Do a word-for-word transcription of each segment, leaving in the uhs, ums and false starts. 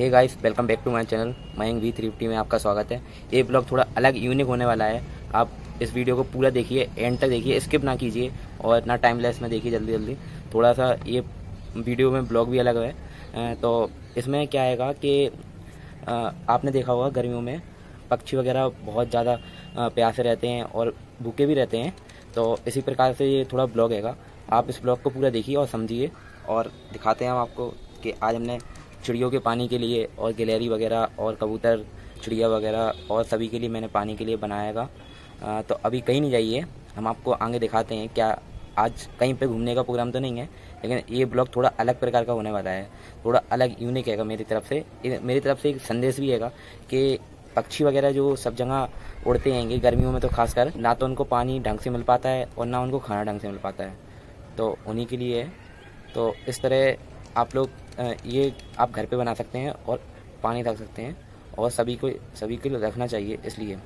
Hey guys, welcome back to my channel Mayank V three fifty में आपका स्वागत है। ये ब्लॉग थोड़ा अलग यूनिक होने वाला है। आप इस वीडियो को पूरा देखिए, एंड तक देखिए, स्किप ना कीजिए और ना टाइम लैप्स में देखिए जल्दी जल्दी। थोड़ा सा ये वीडियो में ब्लॉग भी अलग है। तो इसमें क्या आएगा कि आपने देखा होगा गर्मियों में पक्षी वगैरह बहुत ज़्यादा प्यासे रहते हैं और भूखे भी रहते हैं। तो इसी प्रकार से ये थोड़ा ब्लॉग हैगा। आप इस ब्लॉग को पूरा देखिए और समझिए, और दिखाते हैं हम आपको कि आज हमने चिड़ियों के पानी के लिए और गिलहरी वगैरह और कबूतर चिड़िया वगैरह और सभी के लिए मैंने पानी के लिए बनाएगा। तो अभी कहीं नहीं जाइए, हम आपको आगे दिखाते हैं क्या आज कहीं पे घूमने का प्रोग्राम तो नहीं है, लेकिन ये ब्लॉग थोड़ा अलग प्रकार का होने वाला है, थोड़ा अलग यूनिक हैगा मेरी तरफ से। मेरी तरफ से एक संदेश भी हैगा कि पक्षी वगैरह जो सब जगह उड़ते हैंगे गर्मियों में, तो खासकर ना तो उनको पानी ढंग से मिल पाता है और ना उनको खाना ढंग से मिल पाता है, तो उन्हीं के लिए है। तो इस तरह आप लोग ये आप घर पे बना सकते हैं और पानी रख सकते हैं, और सभी को सभी के लिए रखना चाहिए। इसलिए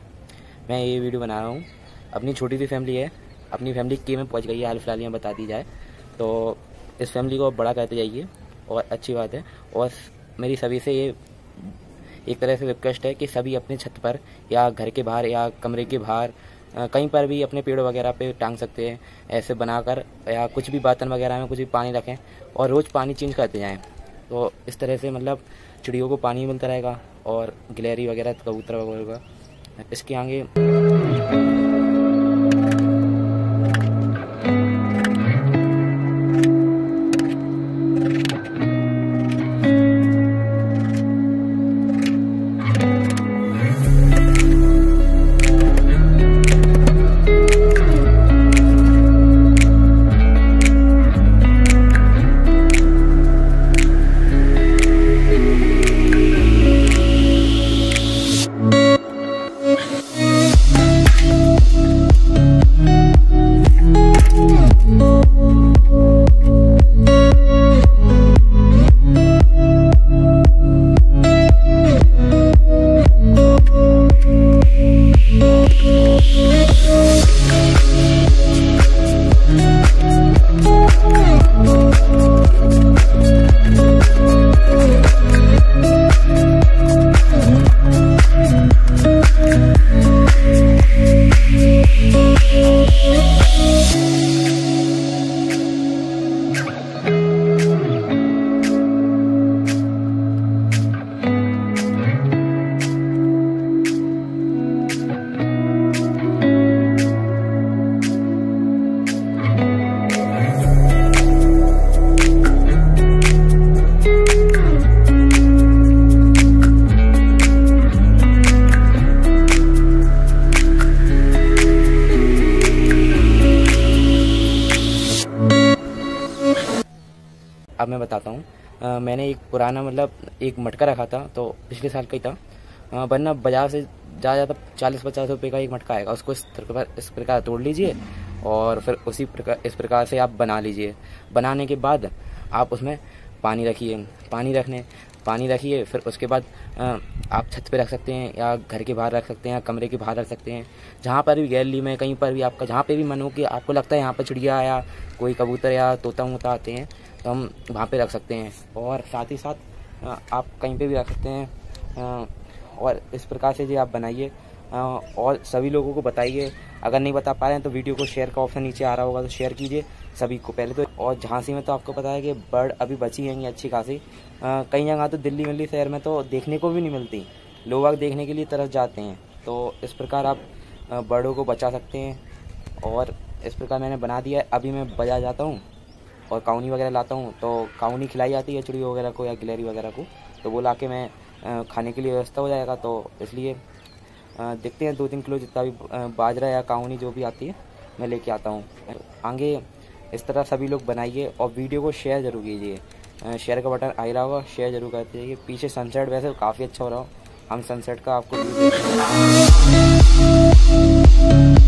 मैं ये वीडियो बना रहा हूँ। अपनी छोटी सी फैमिली है, अपनी फैमिली के में पहुँच गई है हाल फिलहाल में बता दी जाए तो। इस फैमिली को बड़ा कहते जाइए और अच्छी बात है। और मेरी सभी से ये एक तरह से रिक्वेस्ट है कि सभी अपने छत पर या घर के बाहर या कमरे के बाहर कहीं पर भी अपने पेड़ वगैरह पे टांग सकते हैं ऐसे बनाकर, या कुछ भी बर्तन वगैरह में कुछ भी पानी रखें और रोज़ पानी चेंज करते जाएं। तो इस तरह से मतलब चिड़ियों को पानी मिलता रहेगा और गिलहरी वगैरह कबूतर वगैरह इसके आगे। अब मैं बताता हूँ, मैंने एक पुराना मतलब एक मटका रखा था, तो पिछले साल का ही था, वरना बाजार से ज़्यादा ज़्यादा चालीस पचास रुपये का एक मटका आएगा। उसको इस प्रकार इस प्रकार तोड़ लीजिए और फिर उसी प्रकार इस प्रकार से आप बना लीजिए। बनाने के बाद आप उसमें पानी रखिए, पानी रखने पानी रखिए फिर उसके बाद आप छत पे रख सकते हैं या घर के बाहर रख सकते हैं या कमरे के बाहर रख सकते हैं, जहाँ पर भी गैलरी में कहीं पर भी आपका जहाँ पे भी मन हो कि आपको लगता है यहाँ पर चिड़िया या कोई कबूतर या तोता वोता आते हैं तो हम वहाँ पे रख सकते हैं। और साथ ही साथ आप कहीं पे भी रख सकते हैं। और इस प्रकार से जी आप बनाइए और सभी लोगों को बताइए। अगर नहीं बता पा रहे हैं तो वीडियो को शेयर का ऑप्शन नीचे आ रहा होगा, तो शेयर कीजिए सभी को पहले तो। और झांसी में तो आपको पता है कि बर्ड अभी बची हैंगी अच्छी खासी, कई जगह तो दिल्ली मिल्ली शहर में तो देखने को भी नहीं मिलती, लोग देखने के लिए तरफ जाते हैं। तो इस प्रकार आप बर्डों को बचा सकते हैं। और इस प्रकार मैंने बना दिया है। अभी मैं बाजार जाता हूँ और काउनी वगैरह लाता हूँ, तो काउनी खिलाई जाती है चिड़ियों वगैरह को या गिलहरी वगैरह को, तो वो ला के मैं खाने के लिए व्यवस्था हो जाएगा। तो इसलिए देखते हैं दो तीन किलो जितना भी बाजरा या काउनी जो भी आती है मैं लेके आता हूँ आगे। इस तरह सभी लोग बनाइए और वीडियो को शेयर जरूर कीजिए, शेयर का बटन आ रहा होगा, शेयर जरूर करते जाइए। पीछे सनसेट वैसे काफ़ी अच्छा हो रहा हो, हम सनसेट का आपको